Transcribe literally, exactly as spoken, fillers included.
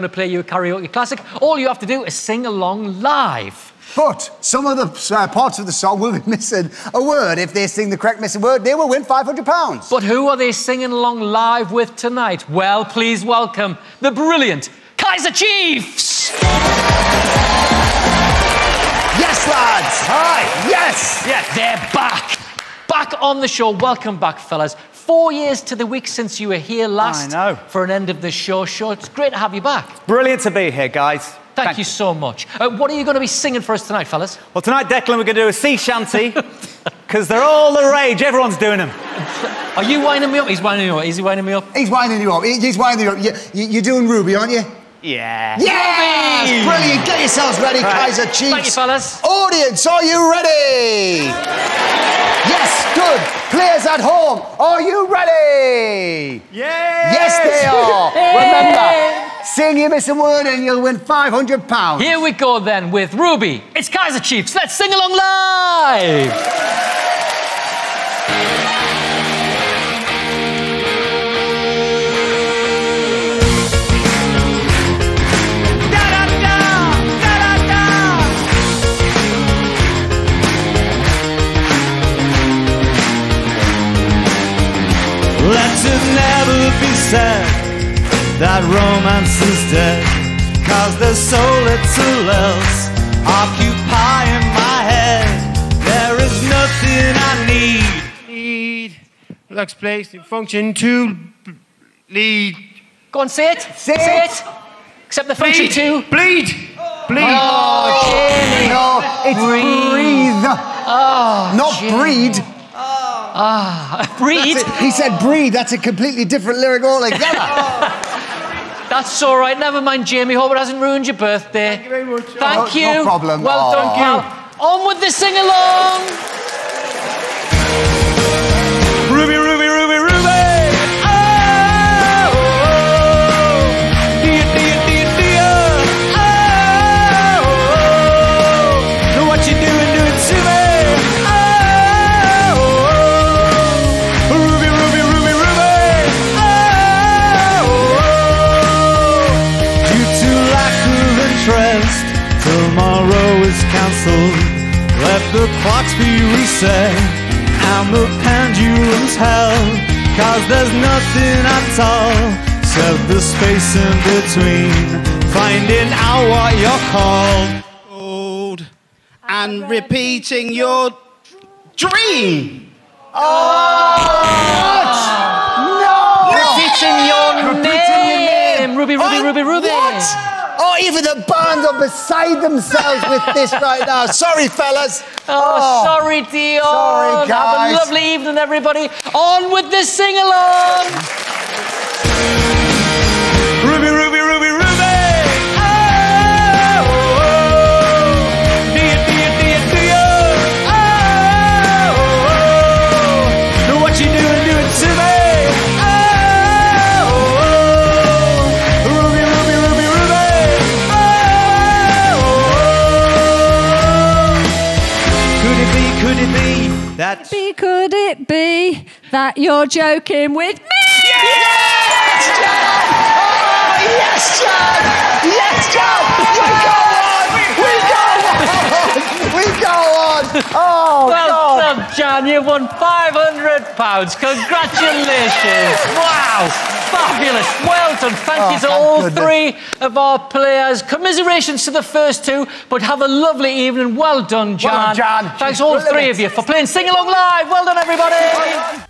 going to play you a karaoke classic. All you have to do is sing along live. But some of the uh, parts of the song will be missing a word. If they sing the correct missing word, they will win five hundred pounds. But who are they singing along live with tonight? Well, please welcome the brilliant Kaiser Chiefs! Yes, lads! Hi! Yes! Yeah, they're back! Back on the show. Welcome back, fellas. Four years to the week since you were here last. I know. For an end of the show show. It's great to have you back. Brilliant to be here, guys. Thank, Thank you so much. Uh, what are you going to be singing for us tonight, fellas? Well, tonight, Declan, we're going to do a sea shanty, because they're all the rage. Everyone's doing them. Are you winding me up? He's winding me up. Is he winding me up? He's winding you up. He's winding you up. You, you, you're doing Ruby, aren't you? Yeah. Yeah! Ruby! Brilliant. Get yourselves ready, right. Kaiser Chiefs. Thank you, fellas. Audience, are you ready? Yes, good. Players at home, are you ready? Yes! Yes, they are. Remember... sing your missing word and you'll win five hundred pounds. Here we go then with Ruby. It's Kaiser Chiefs. Let's sing along live. Da da da, da da da. Let it never be said that romance is dead, cause there's so little else occupying my head. There is nothing I need. Need Lux place in function to lead. Go on, say it. Say, say it. it. Except the function bleed. to bleed. Bleed. Oh, Jimmy. Oh, no, it's breathe. breathe. Oh, not Jimmy. breed. Oh. Ah, breathe. He said breathe. That's a completely different lyric altogether. That's all right. Never mind, Jamie. Hope it hasn't ruined your birthday. Thank you very much. Thank oh, you. No problem. Well Aww. done, pal. On with the sing-along. Ruby, Ruby, Ruby, Ruby. Oh, dear, dear, dear, dear. Oh, look what you're doing, doing to me. Oh, Ruby, Ruby, Ruby, Ruby. Tomorrow is cancelled. Let the clocks be reset and the pendulums held, cause there's nothing at all except the space in between, finding out what you're called, old, and repeating your dream. Oh, what? No! Repeating your name. Ruby, Ruby, Ruby, Ruby. What? Oh, even the band are beside themselves with this right now. Sorry, fellas. Oh, oh, sorry, Dion. Sorry, guys. Have a lovely evening, everybody. On with the sing-along. Ruby, Ruby, Ruby, Ruby. Oh, dear, dear, dear, dear. Oh, look what you doing, doing to me. Could it be, could it be that you're joking with me? Yes, John! Oh, yes, John! Yes, John! We go on! We go on! We go on! Oh, well God. Done, John. You won five hundred pounds. Congratulations. Wow. Fabulous. Well done. Thank oh, you to all goodness. three of our players. Commiserations to the first two, but have a lovely evening. Well done, John. Well done, John. Thanks, all three of you, for playing Sing Along Live. Well done, everybody. Well done.